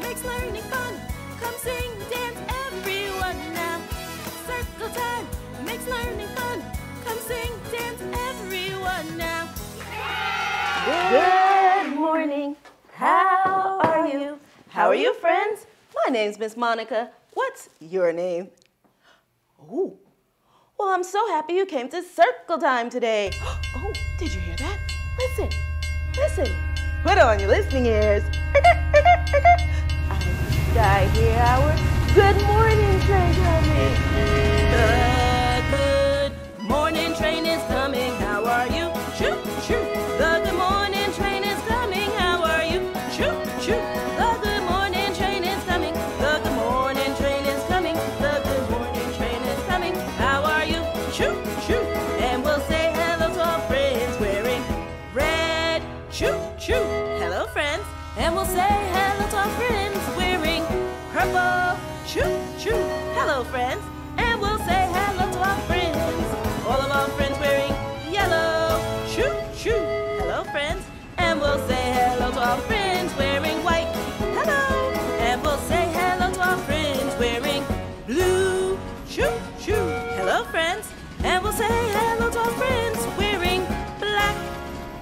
makes learning fun. Come sing, dance, everyone now. Circle time makes learning fun. Come sing, dance, everyone now. Good morning. How are you? How are you, friends? My name's Ms. Monica. What's your name? Oh, well, I'm so happy you came to Circle Time today. Oh, did you hear that? Listen, listen. Put on your listening ears. I hear our good morning train coming. The good morning train is coming. How are you? Choo, choo. The good morning train is coming. How are you? Choo, choo. The good morning train is coming. The good morning train is coming. The good morning train is coming. How are you? Choo, choo. And we'll say hello to our friends wearing red. Choo, choo. Hello, friends. And we'll say hello to our friends wearing purple. Choo, choo. Hello, friends. And we'll say hello to our friends. All of our friends wearing yellow. Choo, choo. Hello, friends. And we'll say hello to our friends wearing white. Hello. And we'll say hello to our friends wearing blue. Choo, choo. Hello, friends. And we'll say hello to our friends wearing black.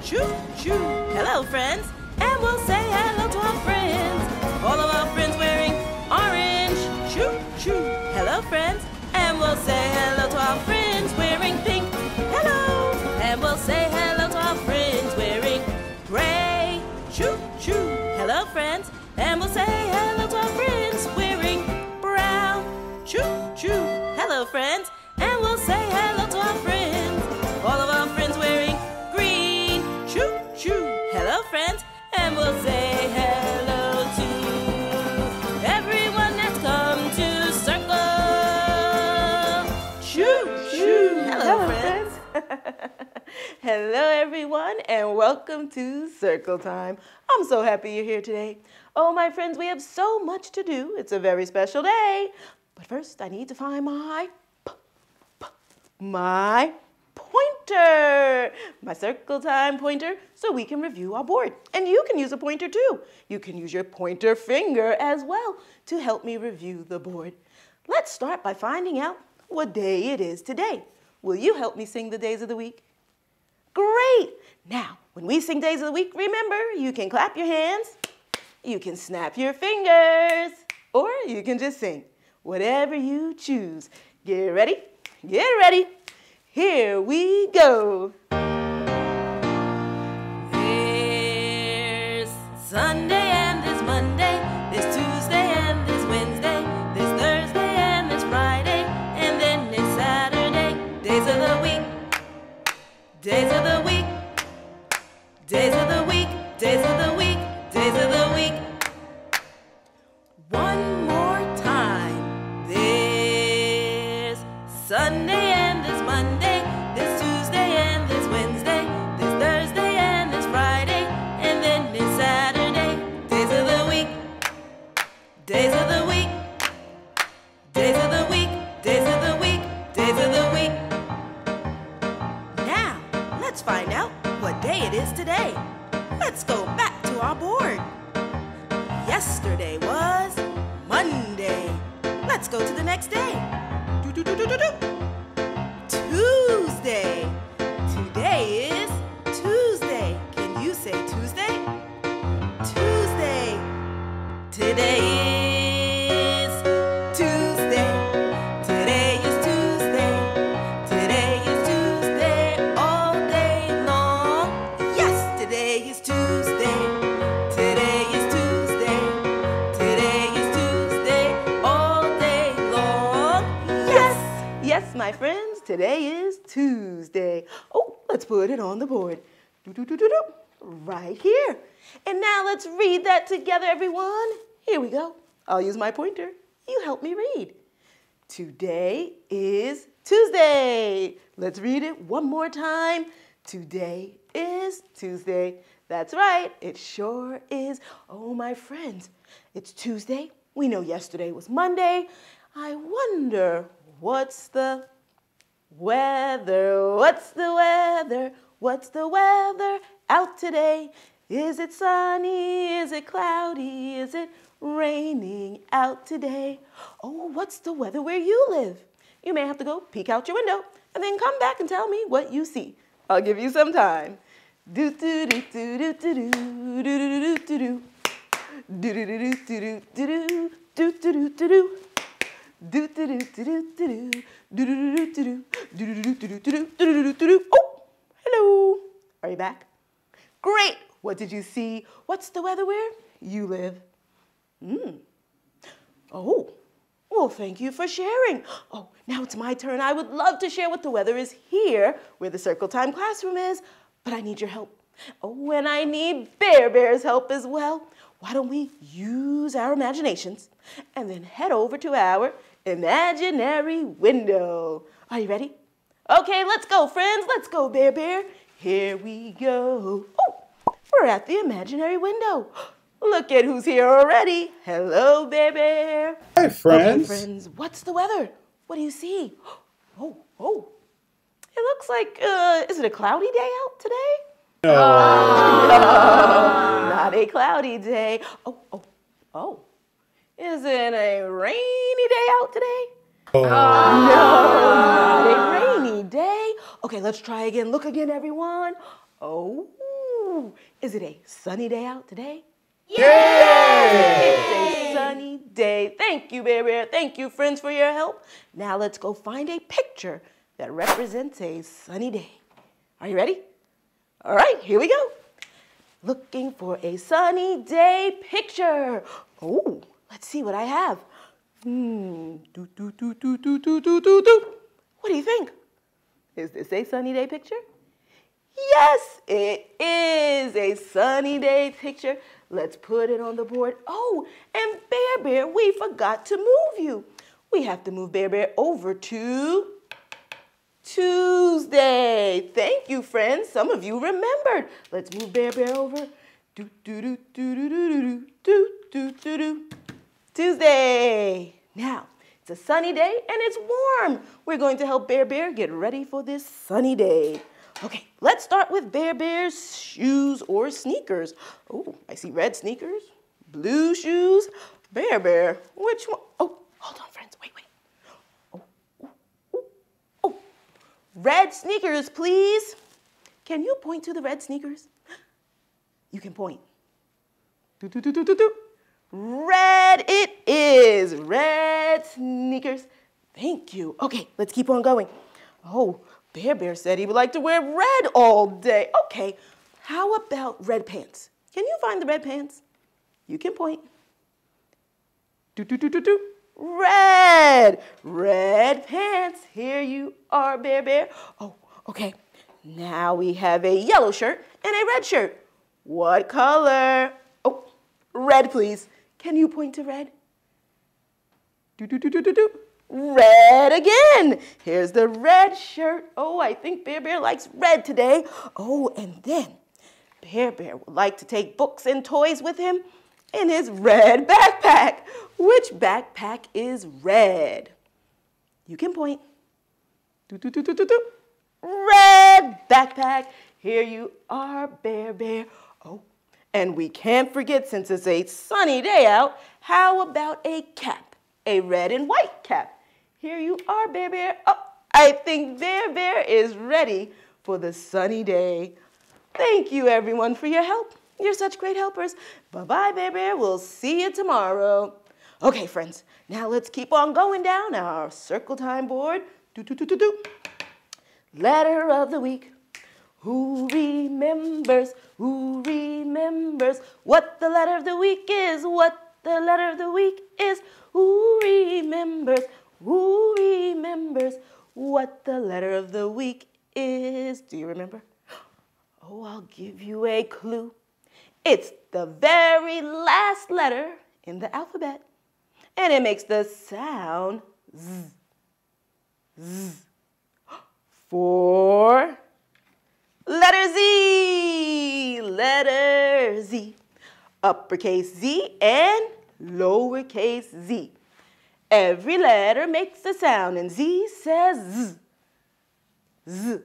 Choo, choo. Hello, friends. And we'll say hello to our friends. All of our friends wearing orange. Choo, choo. Hello, friends. And we'll say hello to our friends wearing pink. Hello. And we'll say hello to our friends wearing gray. Choo, choo. Hello, friends. And we'll say hello to our friends wearing brown. Choo, choo. Hello, friends. And we'll say hello to our friends. All of our friends wearing green. Choo, choo. Hello, friends. And we'll say hello to everyone that's come to Circle. Choo, choo. Hello, friends. Hello, everyone, and welcome to Circle Time. I'm so happy you're here today. Oh, my friends, we have so much to do. It's a very special day. But first, I need to find my pointer, my Circle Time pointer, so we can review our board. And you can use a pointer too. You can use your pointer finger as well to help me review the board. Let's start by finding out what day it is today. Will you help me sing the days of the week? Great! Now, when we sing days of the week, remember, you can clap your hands, you can snap your fingers, or you can just sing, whatever you choose. Get ready, get ready. Here we go. There's Sunday and there's Monday, there's Tuesday and there's Wednesday, there's Thursday and there's Friday, and then there's Saturday. Days of the week, days of the week, days of the week, days of the week, days of the week. One more time. There's Sunday and there's Monday. Days of the week, days of the week, days of the week, days of the week. Now, let's find out what day it is today. Let's go back to our board. Yesterday was Monday. Let's go to the next day. Tuesday. Today is Tuesday. Can you say Tuesday? Tuesday. Today is my friends, today is Tuesday. Oh, let's put it on the board. Right here. And now let's read that together, everyone. Here we go. I'll use my pointer. You help me read. Today is Tuesday. Let's read it one more time. Today is Tuesday. That's right. It sure is. Oh, my friends, it's Tuesday. We know yesterday was Monday. I wonder, what's the weather? What's the weather? What's the weather out today? Is it sunny? Is it cloudy? Is it raining out today? Oh, what's the weather where you live? You may have to go peek out your window and then come back and tell me what you see. I'll give you some time. Do do do do do do do do do do do do do do do do. Do do do do do do do do do do do. Oh, hello. Are you back? Great. What did you see? What's the weather where you live? Oh, well, thank you for sharing. Oh, now it's my turn. I would love to share what the weather is here, where the Circle Time classroom is, but I need your help. Oh, and I need Bear Bear's help as well. Why don't we use our imaginations and then head over to our imaginary window? Are you ready? Okay, let's go, friends. Let's go, Bear Bear. Here we go. Oh, we're at the imaginary window. Look at who's here already. Hello, Bear Bear. Hi, friends. Okay, friends, what's the weather? What do you see? Oh. It looks like, is it a cloudy day out today? No. No, not a cloudy day. Oh. Is it a rainy day out today? Oh. No, not a rainy day. Okay, let's try again. Look again, everyone. Oh, is it a sunny day out today? Yay! It's a sunny day. Thank you, Bear Bear. Thank you, friends, for your help. Now let's go find a picture that represents a sunny day. Are you ready? All right, here we go. Looking for a sunny day picture. Oh, let's see what I have. What do you think? Is this a sunny day picture? Yes, it is a sunny day picture. Let's put it on the board. Oh, and Bear Bear, we forgot to move you. We have to move Bear Bear over to Tuesday. Thank you, friends. Some of you remembered. Let's move Bear Bear over. Tuesday. Now, it's a sunny day and it's warm. We're going to help Bear Bear get ready for this sunny day. Okay, let's start with Bear Bear's shoes or sneakers. Oh, I see red sneakers, blue shoes. Bear Bear, which one? Oh, hold on, friends, wait. Oh. Red sneakers, please. Can you point to the red sneakers? You can point. Red it is, red sneakers. Thank you. Okay, let's keep on going. Oh. Bear Bear said he would like to wear red all day. Okay, how about red pants? Can you find the red pants? You can point. Red! Red pants. Here you are, Bear Bear. Oh, okay. Now we have a yellow shirt and a red shirt. What color? Oh, red, please. Can you point to red? Red again. Here's the red shirt. Oh, I think Bear Bear likes red today. Oh, and then Bear Bear would like to take books and toys with him in his red backpack. Which backpack is red? You can point. Red backpack. Here you are, Bear Bear. Oh, and we can't forget, since it's a sunny day out, how about a cap? A red and white cap. Here you are, Bear Bear. Oh, I think Bear Bear is ready for the sunny day. Thank you, everyone, for your help. You're such great helpers. Bye-bye, Bear Bear. We'll see you tomorrow. Okay, friends, now let's keep on going down our Circle Time board. Letter of the week. Who remembers what the letter of the week is? What the letter of the week is? Who remembers? Who remembers what the letter of the week is? Do you remember? Oh, I'll give you a clue. It's the very last letter in the alphabet, and it makes the sound Z. Z. For letter Z. Letter Z. Uppercase Z and lowercase Z. Every letter makes a sound, and Z says Z. Z.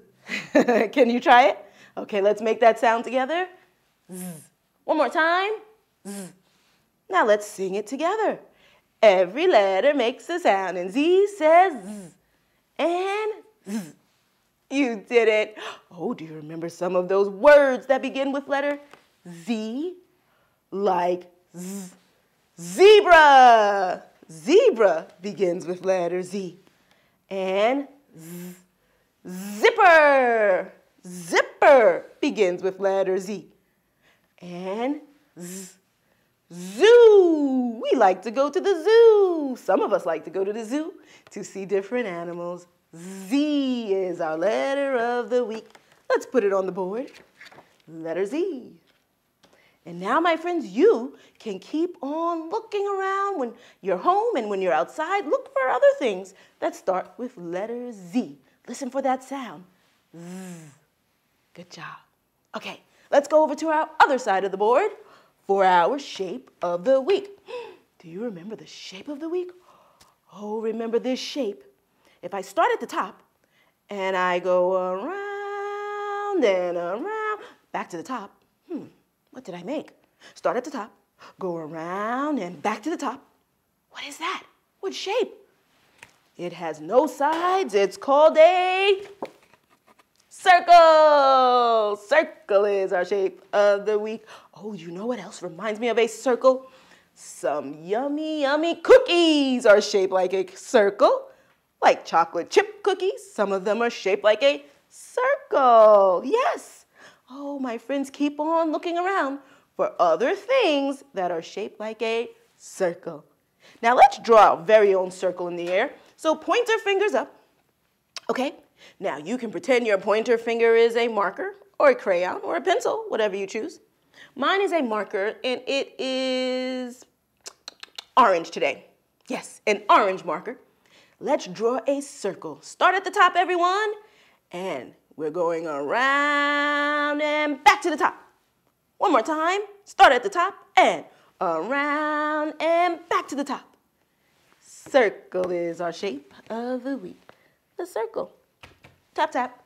Can you try it? Okay, let's make that sound together. Z. One more time. Z. Now let's sing it together. Every letter makes a sound, and Z says Z. And Z. You did it. Oh, do you remember some of those words that begin with letter Z? Like Z. Zebra. Zebra begins with letter Z. And Z. Zipper. Zipper begins with letter Z. And Z. Zoo. We like to go to the zoo. Some of us like to go to the zoo to see different animals. Z is our letter of the week. Let's put it on the board. Letter Z. And now, my friends, you can keep on looking around when you're home and when you're outside. Look for other things that start with letter Z. Listen for that sound. Z. Good job. Okay, let's go over to our other side of the board for our shape of the week. Do you remember the shape of the week? Oh, remember this shape. If I start at the top and I go around and around, back to the top, what did I make? Start at the top, go around and back to the top. What is that? What shape? It has no sides. It's called a circle. Circle is our shape of the week. Oh, you know what else reminds me of a circle? Some yummy, yummy cookies are shaped like a circle. Like chocolate chip cookies, some of them are shaped like a circle. Yes. Oh, my friends, keep on looking around for other things that are shaped like a circle. Now let's draw our very own circle in the air. So point our fingers up. Okay. Now you can pretend your pointer finger is a marker or a crayon or a pencil, whatever you choose. Mine is a marker and it is orange today. Yes, an orange marker. Let's draw a circle. Start at the top, everyone. And we're going around and back to the top. One more time. Start at the top and around and back to the top. Circle is our shape of the week. The circle. Tap, tap.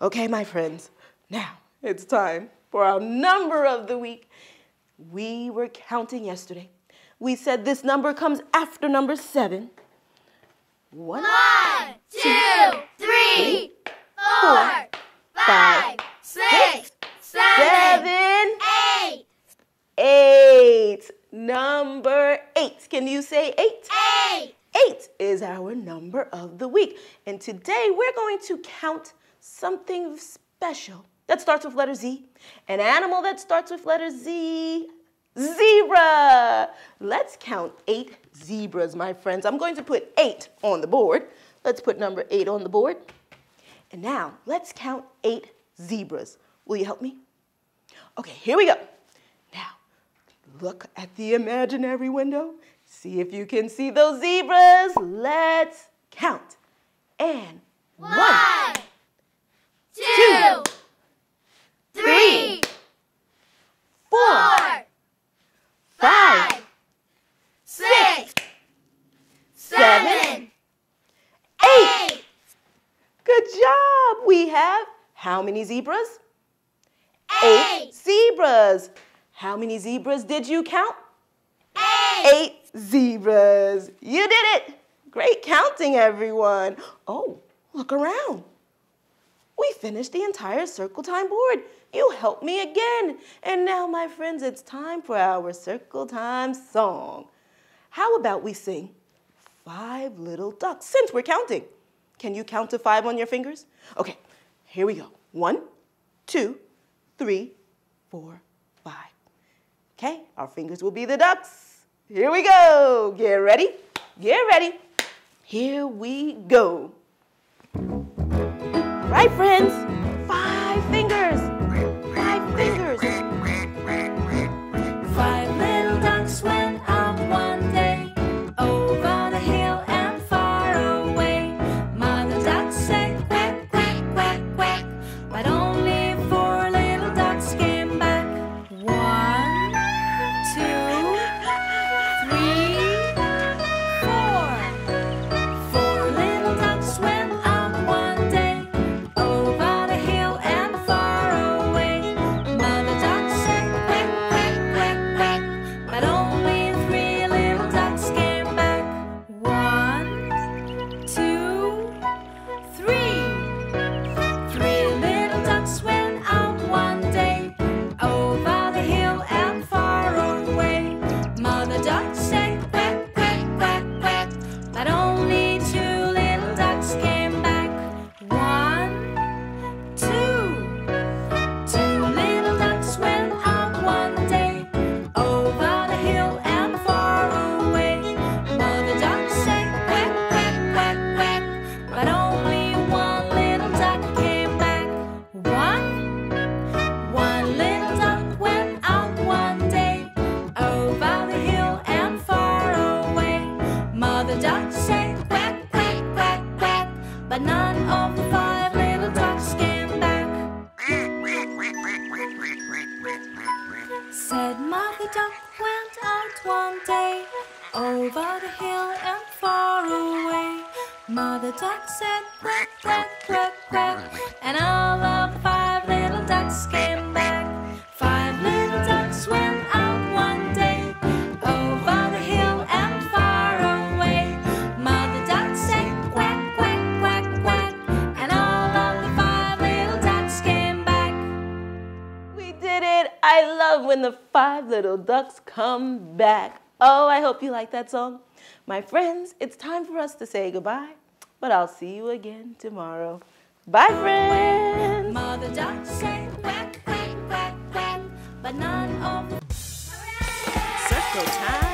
Okay, my friends. Now it's time for our number of the week. We were counting yesterday. We said this number comes after number 7. 1, 2, 3, 4, 5, 6, 7, 8. Number 8. Can you say 8? 8. 8 is our number of the week. And today we're going to count something special that starts with letter Z. An animal that starts with letter Z. Zebra. Let's count 8 zebras, my friends. I'm going to put 8 on the board. Let's put number 8 on the board. And now, let's count 8 zebras. Will you help me? Okay, here we go. Now, look at the imaginary window. See if you can see those zebras. Let's count. And 1, 2, 3, 4, 5, 6, 7, 8. Good job. We have how many zebras? 8 zebras. How many zebras did you count? 8 zebras. You did it. Great counting, everyone. Oh, look around. We finished the entire circle time board. You helped me again. And now, my friends, it's time for our circle time song. How about we sing 5 Little Ducks, since we're counting. Can you count to 5 on your fingers? Okay, here we go. 1, 2, 3, 4, 5. Okay, our fingers will be the ducks. Here we go. Get ready. Get ready. Here we go. Right, friends? 5 fingers. 5 fingers. 5 little ducks went up one day, over the hill and far away. Mother duck said quack, quack, quack, quack, but only 4 little ducks came back. 1, 2, 3, 4. 4 little ducks went up one day, over the hill and far away. Mother duck said quack, quack, one day, over the hill and far away, Mother Duck said quack, quack, quack, quack, and all of the 5 little ducks came back. 5 little ducks went out one day, over the hill and far away, Mother Duck said quack, quack, quack, quack, and all of the 5 little ducks came back. We did it! I love when the 5 little ducks come back. Oh, I hope you like that song. My friends, it's time for us to say goodbye, but I'll see you again tomorrow. Bye, friends! Mother Duck said quack, quack, quack, quack, but none of... Circle time!